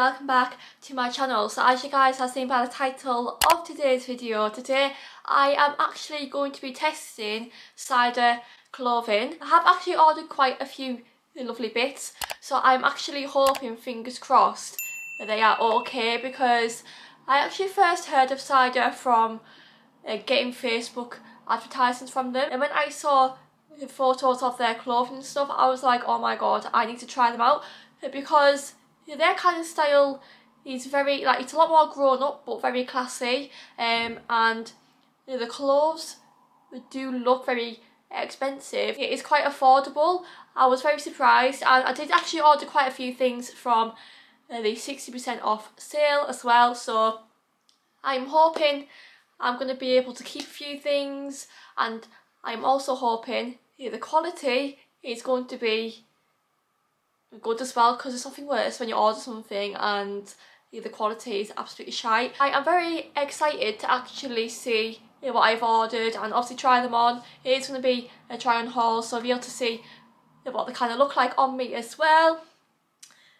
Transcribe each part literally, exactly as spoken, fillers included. welcome back to my channel. So as you guys have seen by the title of today's video, today I am actually going to be testing Cider clothing. I have actually ordered quite a few lovely bits, so I'm actually hoping, fingers crossed, that they are okay, because I actually first heard of Cider from uh, getting Facebook advertisements from them, and when I saw the photos of their clothing and stuff, I was like, oh my god, I need to try them out, because their kind of style is very, like, it's a lot more grown up but very classy, um, and the clothes do look very expensive. It is quite affordable. I was very surprised, and I did actually order quite a few things from uh, the sixty percent off sale as well, so I'm hoping I'm going to be able to keep a few things, and I'm also hoping yeah, the quality is going to be good as well, because there's nothing worse when you order something and yeah, the quality is absolutely shite. I am very excited to actually see yeah, what I've ordered and obviously try them on. It's going to be a try on haul, so I'll be able to see yeah, what they kind of look like on me as well.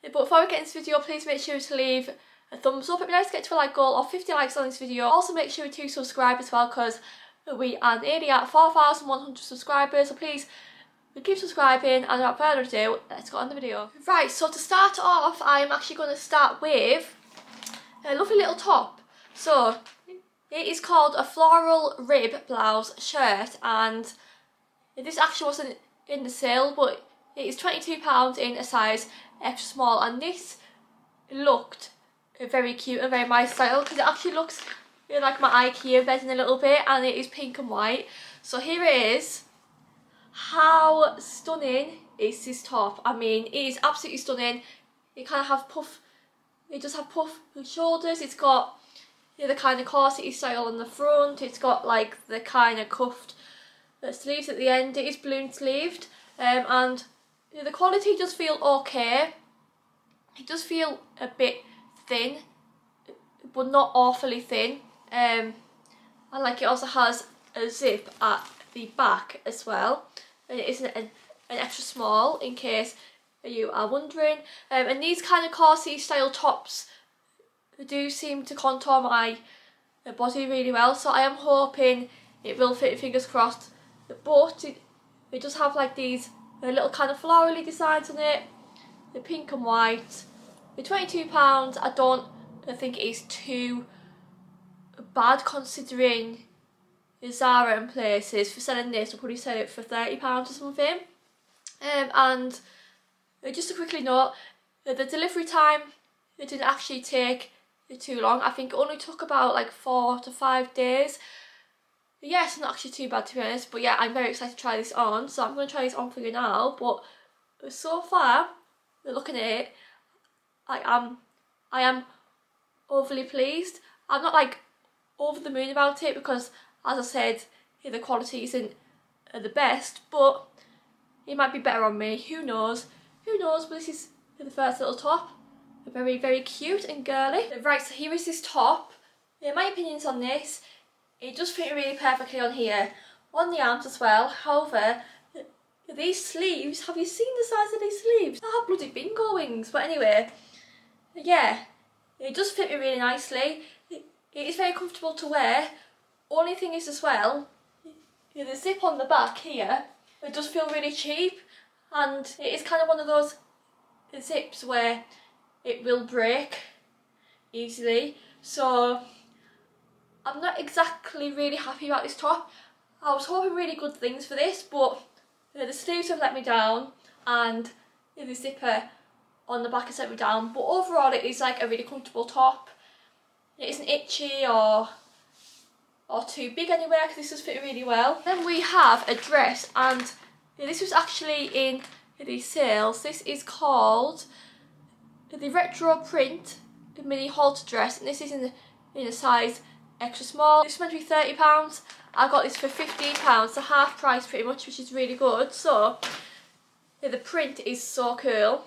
But before we get into this video, please make sure to leave a thumbs up. It'd be nice to get to a like goal of fifty likes on this video. Also make sure to subscribe as well, because we are nearly at four thousand one hundred subscribers, so please keep subscribing, and without further ado, let's get on the video. Right, so to start off, I'm actually going to start with a lovely little top. So it is called a floral rib blouse shirt, and this actually wasn't in the sale, but it is twenty-two pounds in a size extra small, and this looked very cute and very my style, because it actually looks like my IKEA bedding a little bit, and it is pink and white. So here it is. How stunning is this top? I mean, it is absolutely stunning. It kind of have puff, it does have puff shoulders. It's got you know, the kind of corset style on the front. It's got like the kind of cuffed sleeves at the end. It is balloon sleeved, um, and you know, the quality does feel okay. It does feel a bit thin, but not awfully thin. Um, and like it also has a zip at the back as well, and it isn't an, an extra small, in case you are wondering. Um, and these kind of corset style tops do seem to contour my body really well, so I am hoping it will fit, fingers crossed. But it, it does have like these little kind of florally designs on it, the pink and white. The twenty-two pounds, I don't I think it is too bad, considering Zara and places for selling this will probably sell it for thirty pounds or something. Um, and just to quickly note, the delivery time, it didn't actually take too long. I think it only took about like four to five days. Yeah, it's not actually too bad, to be honest, but yeah, I'm very excited to try this on, so I'm going to try this on for you now. But so far, looking at it, I am, I am overly pleased. I'm not like over the moon about it, because as I said, the quality isn't the best, but it might be better on me. Who knows? Who knows? But this is the first little top. Very, very cute and girly. Right, so here is this top. Yeah, my opinions on this, it does fit really perfectly on here, on the arms as well. However, these sleeves, have you seen the size of these sleeves? I have bloody bingo wings. But anyway, yeah, it does fit me really nicely. It is very comfortable to wear. Only thing is as well, you know, the zip on the back here, it does feel really cheap, and it is kind of one of those zips where it will break easily. So I'm not exactly really happy about this top. I was hoping really good things for this, but you know, the sleeves have let me down, and you know, the zipper on the back has let me down. But overall, it is like a really comfortable top. It isn't itchy or or too big anywhere, because this does fit really well. Then we have a dress, and this was actually in the sales. This is called the Retro Print Mini Halter Dress, and this is in, in a size extra small. This was meant to be thirty pounds. I got this for fifteen pounds, so half price pretty much, which is really good. So the print is so cool.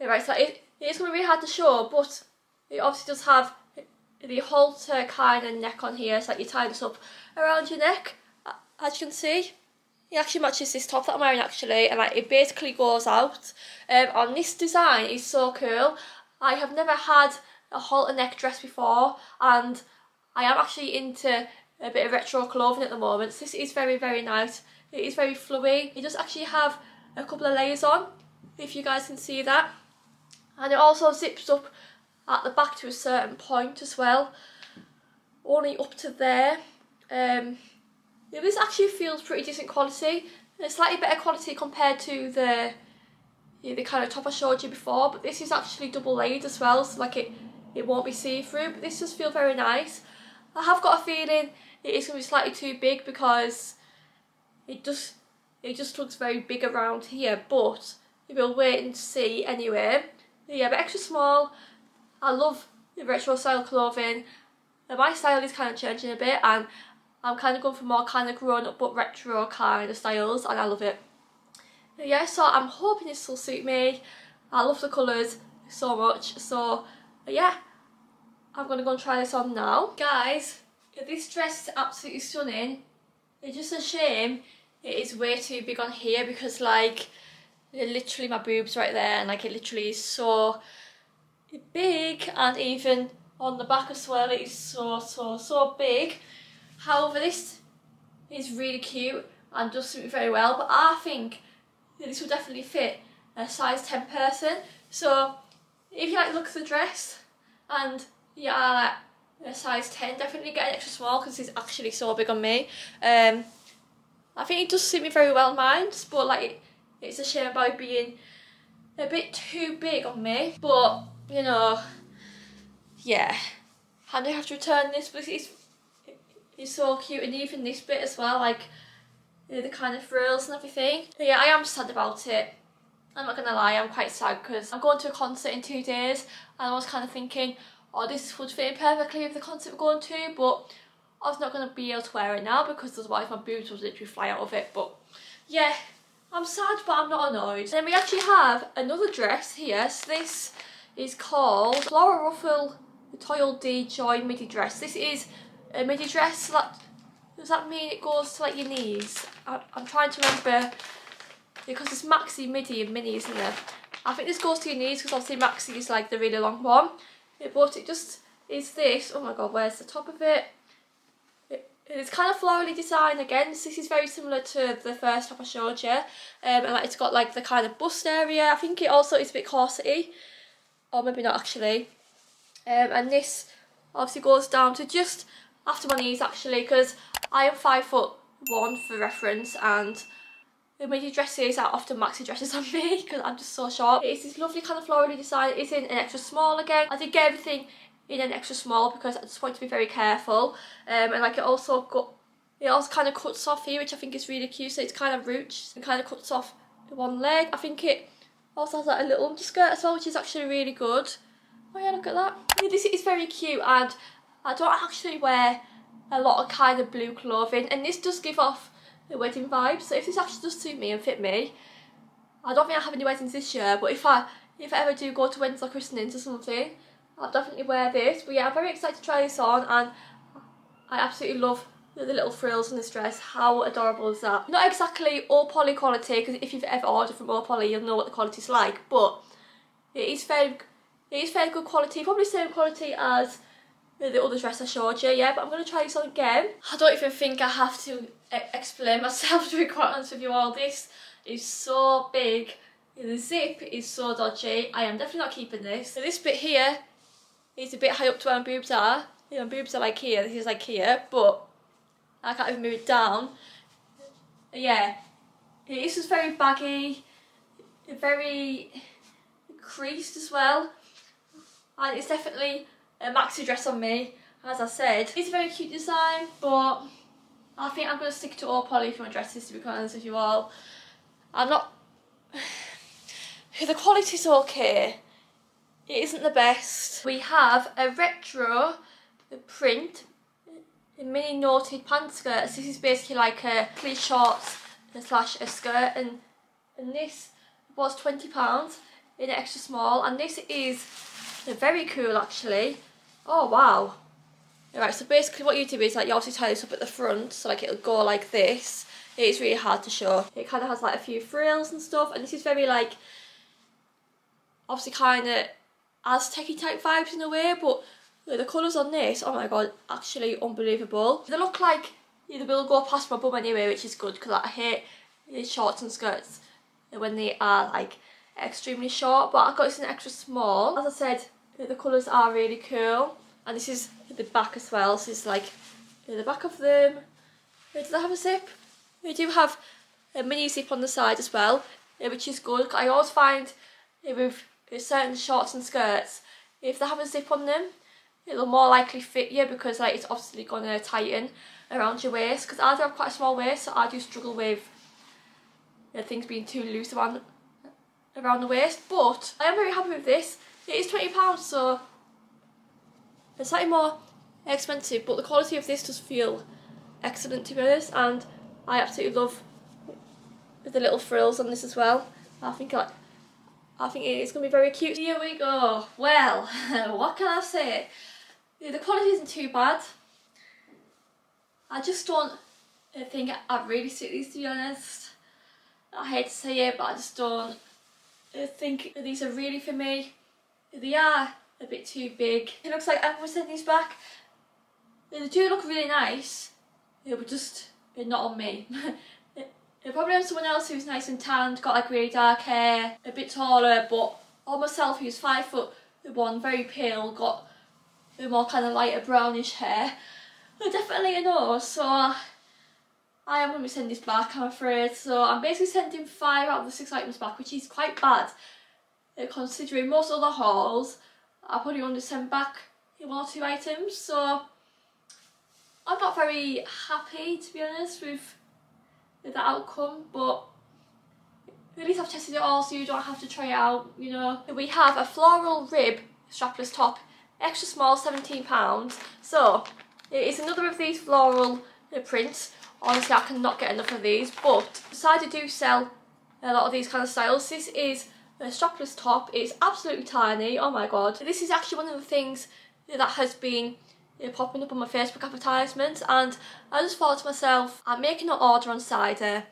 Right, so it, it's going to be really hard to show, but it obviously does have the halter kind of neck on here, so like you tie this up around your neck. As you can see, it actually matches this top that I'm wearing actually, and like it basically goes out. Um, and this design is so cool. I have never had a halter neck dress before, and I am actually into a bit of retro clothing at the moment, so this is very, very nice. It is very flowy. It does actually have a couple of layers on, if you guys can see that, and it also zips up at the back to a certain point as well, only up to there. Um, this actually feels pretty decent quality. It's slightly better quality compared to the the kind of top I showed you before, but this is actually double layered as well, so like it it won't be see-through, but this does feel very nice. I have got a feeling it is going to be slightly too big because it just it just looks very big around here, but we'll wait and see anyway. Yeah, but extra small. I love the retro style clothing. My style is kind of changing a bit, and I'm kind of going for more kind of grown up but retro kind of styles, and I love it. Yeah, so I'm hoping this will suit me. I love the colours so much, so yeah, I'm going to go and try this on now. Guys, this dress is absolutely stunning. It's just a shame it is way too big on here, because like literally my boobs right there, and like it literally is so big, and even on the back as well it is so so so big. However, this is really cute and does suit me very well, but I think this will definitely fit a size ten person. So if you like the look of the dress and you are like a size ten, definitely get an extra small, because it's actually so big on me. Um, I think it does suit me very well in mine, but like it, it's a shame about it being a bit too big on me. But you know, yeah, I do have to return this, but it's it's so cute, and even this bit as well, like the kind of frills and everything. But yeah, I am sad about it. I'm not gonna lie, I'm quite sad, because I'm going to a concert in two days, and I was kind of thinking, oh, this would fit perfectly with the concert we're going to, but I was not gonna be able to wear it now, because otherwise my boobs would literally fly out of it. But yeah, I'm sad, but I'm not annoyed. Then we actually have another dress here. So this is called Flora Ruffle Toil D Joy Midi Dress. This is a midi dress, so that, does that mean it goes to like your knees? I, I'm trying to remember, because it's maxi, midi and mini, isn't there? I think this goes to your knees, because obviously maxi is like the really long one. But it just is this, oh my god, where's the top of it? it it's kind of florally designed again, so this is very similar to the first top I showed you. Um, and like, it's got like the kind of bust area. I think it also is a bit corsety, or maybe not actually. Um, and this obviously goes down to just after my knees actually, because I am five foot one for reference, and the midi dresses are often maxi dresses on me, because I'm just so short. It's this lovely kind of florally design. It's in an extra small again. I did get everything in an extra small, because I just want to be very careful. Um, and like it also got, it also kind of cuts off here, which I think is really cute. So it's kind of ruched and kind of cuts off one leg. I think it also has like a little underskirt as well, which is actually really good. Oh yeah, look at that. Yeah, this is very cute, and I don't actually wear a lot of kind of blue clothing, and this does give off the wedding vibe. So if this actually does suit me and fit me, I don't think I have any weddings this year, but if I if I ever do go to weddings or christenings or something, I'll definitely wear this. But yeah, I'm very excited to try this on, and I absolutely love the little frills on this dress. How adorable is that? Not exactly all poly quality, because if you've ever ordered from all poly, you'll know what the quality's like, but it is fairly, it is fairly good quality, probably the same quality as the other dress I showed you. Yeah, but I'm going to try this on again. I don't even think I have to e explain myself, to be quite honest with you all. This is so big, the zip is so dodgy, I am definitely not keeping this. So this bit here is a bit high up to where my boobs are. You know, my boobs are like here, this is like here, but I can't even move it down. Yeah, this is very baggy, very creased as well, and it's definitely a maxi dress on me, as I said. It's a very cute design, but I think I'm going to stick to all poly for my dresses, to be quite honest with you all. I'm not... the quality's okay. It isn't the best. We have a retro print a mini knotted pants skirt. So this is basically like a pleated shorts slash a skirt, and, and this was twenty pounds in an extra small, and this is... they're very cool actually. Oh wow. Alright, so basically what you do is like you obviously tie this up at the front, so like it'll go like this. It's really hard to show. It kind of has like a few frills and stuff, and this is very like obviously kind of Aztec-y type vibes in a way, but look, the colours on this, oh my god, actually unbelievable. They look like yeah, they will go past my bum anyway, which is good because like, I hate these shorts and skirts when they are like extremely short, but I got this in extra small. As I said, look, the colours are really cool, and this is the back as well, so it's like the back of them. Did I have a zip? We do have a mini zip on the side as well, which is good. I always find with certain shorts and skirts, if they have a zip on them, it'll more likely fit you because like it's obviously going to tighten around your waist, because I do have quite a small waist, so I do struggle with you know, things being too loose around, around the waist. But I am very happy with this. It is twenty pounds, so it's slightly more expensive, but the quality of this does feel excellent to be honest, and I absolutely love the little frills on this as well. I think I, I think it's going to be very cute. Here we go. Well, what can I say? The quality isn't too bad. I just don't think I really suit these to be honest. I hate to say it, but I just don't think these are really for me. They are a bit too big. It looks like I'm going to send these back. They do look really nice, but just not on me. Probably on someone else who's nice and tanned, got like really dark hair, a bit taller, but on myself who's five foot one, very pale, got a more kind of lighter brownish hair, definitely a no. So I am going to be sending this back, I'm afraid. So I'm basically sending five out of the six items back, which is quite bad considering most other hauls I probably only send back one or two items. So I'm not very happy to be honest with that outcome, but at least I've tested it all, so you don't have to try it out, you know. We have a floral rib strapless top, extra small, seventeen pounds. So it's another of these floral prints. Honestly, I cannot get enough of these, but Cider do sell a lot of these kind of styles. This is a strapless top. It's absolutely tiny. Oh my god, this is actually one of the things that has been They're popping up on my Facebook advertisements, and I just thought to myself, I'm making an order on Cider,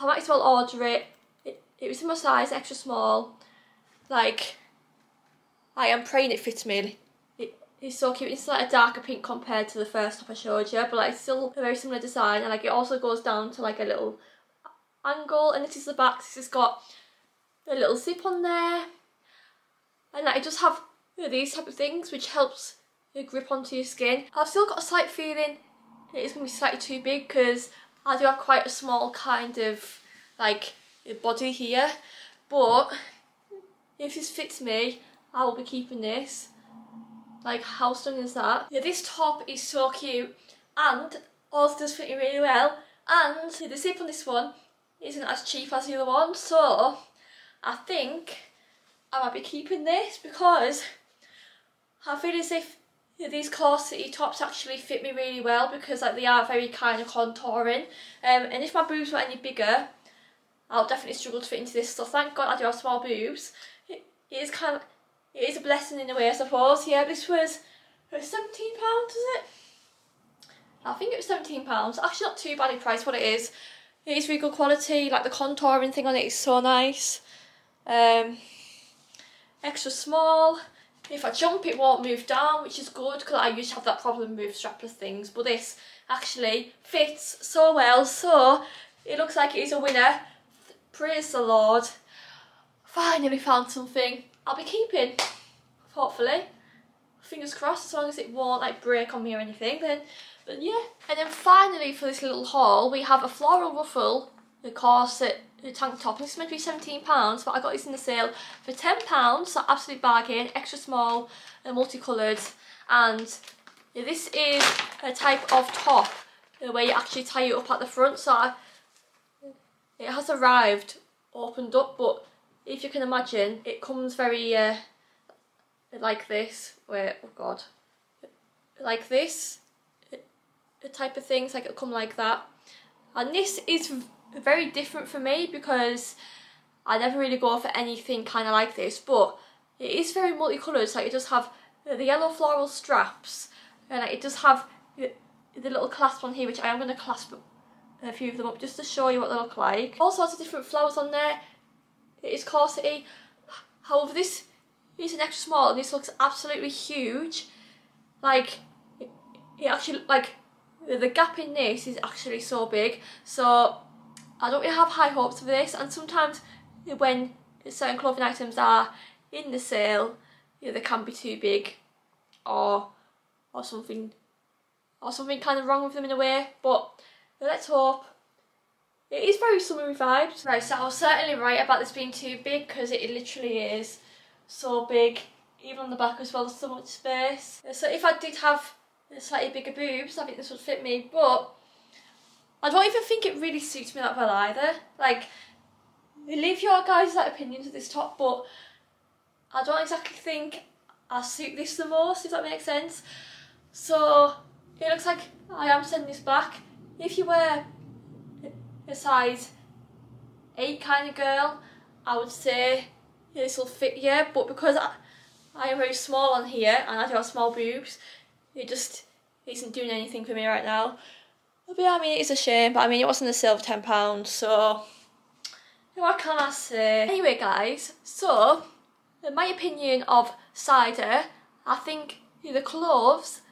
I might as well order it. It, it was in my size, extra small. Like, I am praying it fits me. It, it's so cute. It's like a darker pink compared to the first top I showed you, but like it's still a very similar design, and like it also goes down to like a little angle. And this is the back. This has got a little zip on there, and like, I just have you know, these type of things, which helps you grip onto your skin. I've still got a slight feeling it's going to be slightly too big because I do have quite a small kind of like body here, but if this fits me, I will be keeping this. Like, how stunning is that? Yeah, this top is so cute, and also does fit me really well, and the zip on this one isn't as cheap as the other one, so I think I might be keeping this because I feel as if these corset tops actually fit me really well because like they are very kind of contouring, um, and if my boobs were any bigger I'll definitely struggle to fit into this, so thank god I do have small boobs. It is kind of, it is a blessing in a way I suppose. Yeah, this was, was seventeen pounds was it? I think it was seventeen pounds, actually not too bad in price what it is. It is really good quality, like the contouring thing on it is so nice. Um, extra small. If I jump it won't move down, which is good because I used to have that problem with strapless things, but this actually fits so well, so it looks like it is a winner. Praise the Lord, finally found something I'll be keeping, hopefully, fingers crossed, as long as it won't like break on me or anything, then but yeah. And then finally for this little haul we have a floral ruffle, the corset, the tank top. This is meant to be seventeen pounds, but I got this in the sale for ten pounds, so absolute bargain. Extra small and multicoloured, and this is a type of top where you actually tie it up at the front, so I, it has arrived opened up, but if you can imagine it comes very uh, like this, where oh god, like this the type of things, like it'll come like that, and this is very different for me because I never really go for anything kind of like this, but it is very multicoloured. So like it does have the yellow floral straps, and like it does have the little clasp on here, which I am going to clasp a few of them up just to show you what they look like. All sorts of different flowers on there. It is corsety. However, this use an extra small and this looks absolutely huge. Like, it actually, like, the gap in this is actually so big. So I don't really have high hopes for this, and sometimes when certain clothing items are in the sale, you know, they can be too big or or something or something kind of wrong with them in a way, but let's hope. It is very summery vibes. Right, so I was certainly right about this being too big, because it literally is so big, even on the back as well, there's so much space. So if I did have slightly bigger boobs, I think this would fit me, but I don't even think it really suits me that well either. Like, leave your guys' like, opinions of this top, but I don't exactly think I suit this the most, if that makes sense. So it looks like I am sending this back. If you were a size eight kind of girl, I would say this will fit you, but because I, I am very small on here and I do have small boobs, it just isn't doing anything for me right now. But yeah, I mean, it's a shame, but I mean, it wasn't a sale for ten pounds, so what can I say? Anyway guys, so in my opinion of Cider, I think the clothes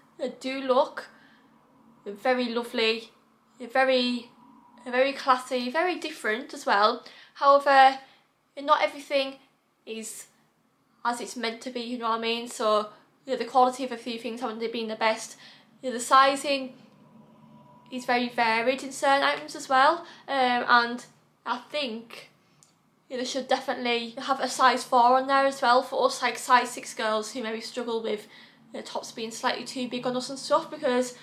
do look very lovely, very very classy, very different as well. However, not everything is as it's meant to be, you know what I mean? So you know, the quality of a few things haven't been the best. You know, the sizing is very varied in certain items as well, um, and I think you know, they should definitely have a size four on there as well for us, like size six girls who maybe struggle with you know, tops being slightly too big on us and stuff, because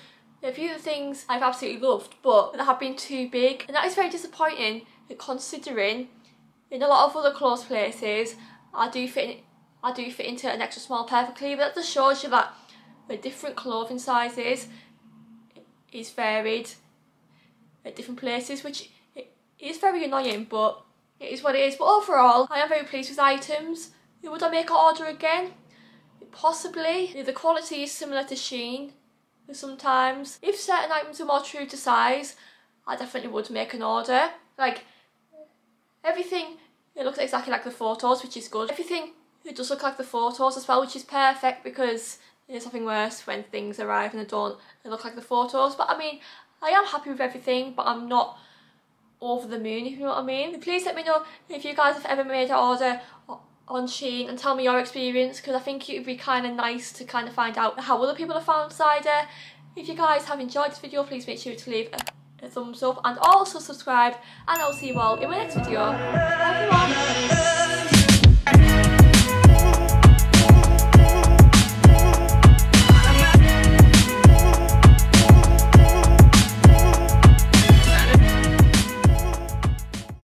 a few of the things I've absolutely loved, but they have been too big, and that is very disappointing considering in a lot of other clothes places I do fit in, I do fit into an extra small perfectly. But that just shows you that the different clothing sizes is varied at different places, which is very annoying, but it is what it is. But overall, I am very pleased with items. Would I make an order again? Possibly. The quality is similar to Shein sometimes. If certain items are more true to size, I definitely would make an order. Like, everything, it looks exactly like the photos, which is good. Everything, it does look like the photos as well, which is perfect, because there's nothing worse when things arrive and they don't they look like the photos. But I mean, I am happy with everything, but I'm not over the moon, if you know what I mean. Please let me know if you guys have ever made an order on Shein and tell me your experience, because I think it would be kind of nice to kind of find out how other people have found Cider. If you guys have enjoyed this video, please make sure to leave a, a thumbs up and also subscribe, and I'll see you all in my next video. Bye everyone.